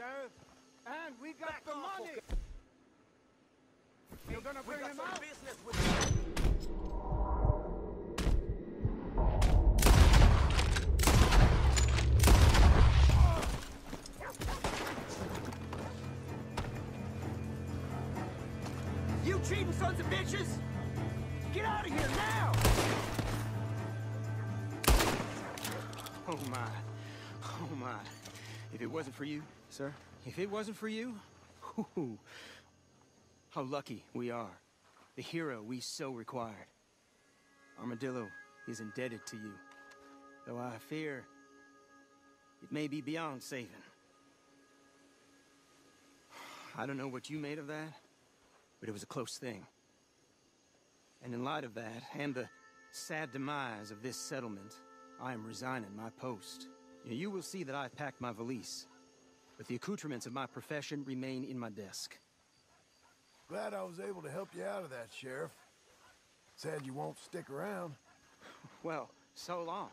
Sheriff. And we got back the money. You're gonna bring him out? Business with you. Cheating sons of bitches! Get out of here now! Oh my, oh my. If it wasn't for you, sir, if it wasn't for you, whoo, how lucky we are. The hero we so required. Armadillo is indebted to you, though I fear it may be beyond saving. I don't know what you made of that. But it was a close thing. And in light of that, and the sad demise of this settlement, I am resigning my post. You will see that I've packed my valise, but the accoutrements of my profession remain in my desk. Glad I was able to help you out of that, Sheriff. Sad you won't stick around. Well, so long.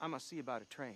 I must see about a train.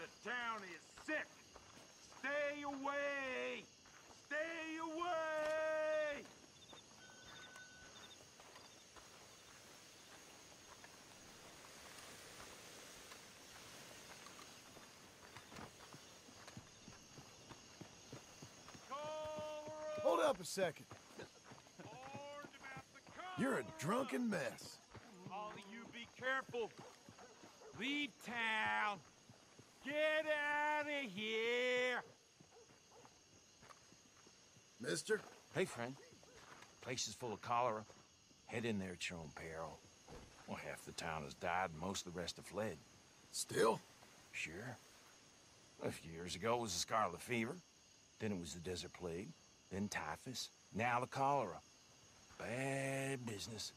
The town is sick. Stay away! Stay away! Hold up a second. You're a drunken mess. All of you be careful. Leave town. Get out of here! Mister? Hey, friend. Place is full of cholera. Head in there at your own peril. Well, half the town has died and most of the rest have fled. Still? Sure. A few years ago it was the scarlet fever. Then it was the desert plague. Then typhus. Now the cholera. Bad business.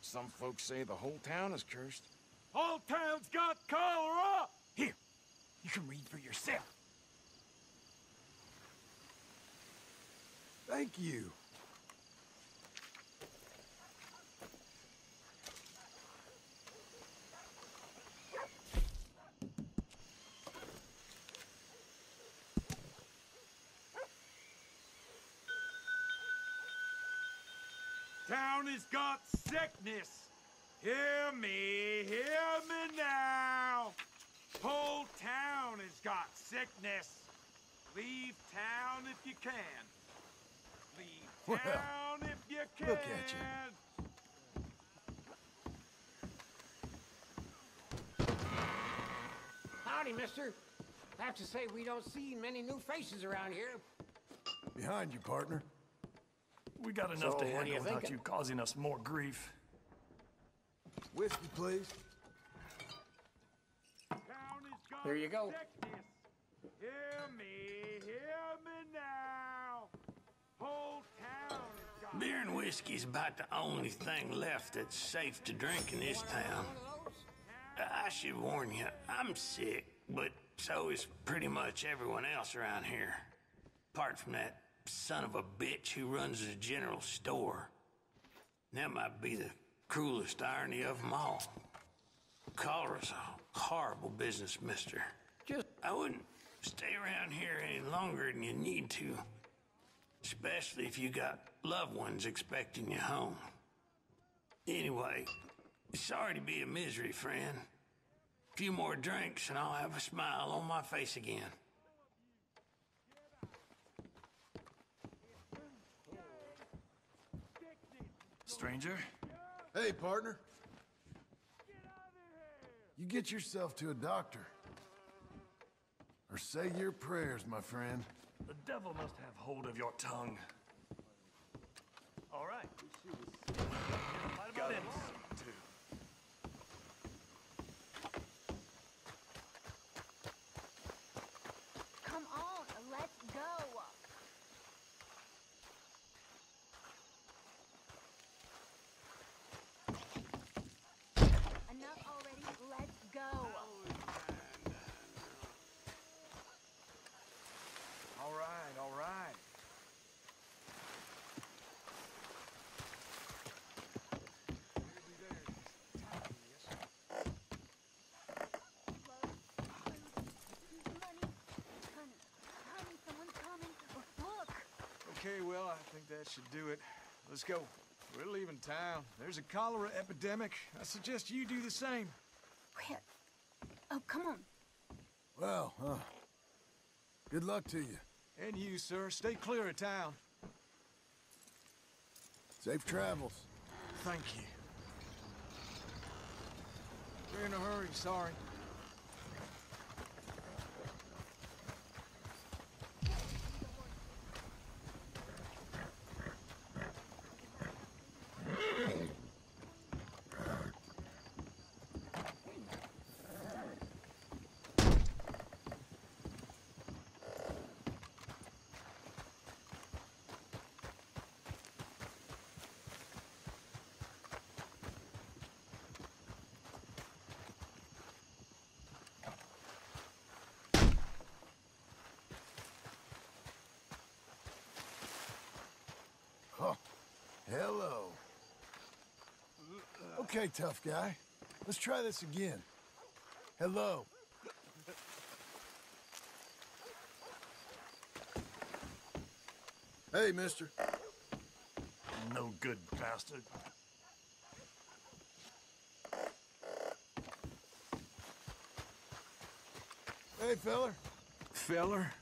Some folks say the whole town is cursed. All town's got cholera! Here, you can read for yourself. Thank you. Town has got sickness. Hear me now. Whole town has got sickness. Leave town if you can. Leave town if you can. Look at you. Howdy, mister. I have to say, we don't see many new faces around here. Behind you, partner. We got enough to handle without you causing us more grief. Whiskey, please. There you go. Hear me now. Whole town. Beer and whiskey's about the only thing left that's safe to drink in this town. I should warn you, I'm sick, but so is pretty much everyone else around here. Apart from that son of a bitch who runs the general store. That might be the cruelest irony of them all. Cholera's a horrible business, mister. I wouldn't stay around here any longer than you need to. Especially if you got loved ones expecting you home. Anyway, sorry to be a misery, friend. A few more drinks and I'll have a smile on my face again. Stranger? Hey, partner. You get yourself to a doctor. Or say your prayers, my friend. The devil must have hold of your tongue. All right. Got it. Come on, let's go. Enough already, let's go. All right, all right. Okay, well, I think that should do it. Let's go. We're leaving town. There's a cholera epidemic. I suggest you do the same. Where? Oh, come on. Well, good luck to you. And you, sir. Stay clear of town. Safe travels. Thank you. We're in a hurry, sorry. Hello. Okay, tough guy. Let's try this again. Hello. Hey, mister. No good, bastard. Hey, feller. Feller?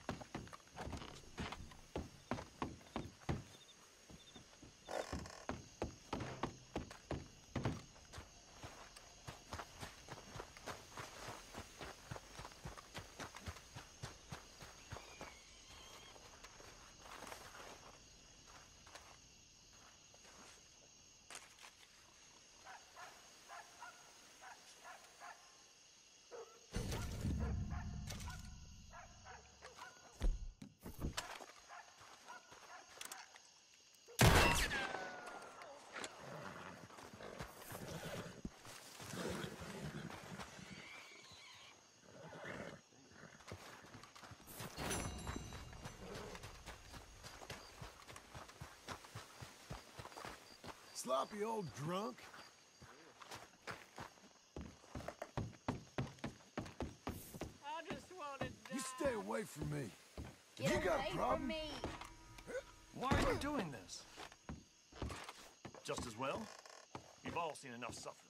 Sloppy old drunk. I just want to die. You stay away from me. Get you got a problem? Why are you doing this? Just as well. You've all seen enough suffering.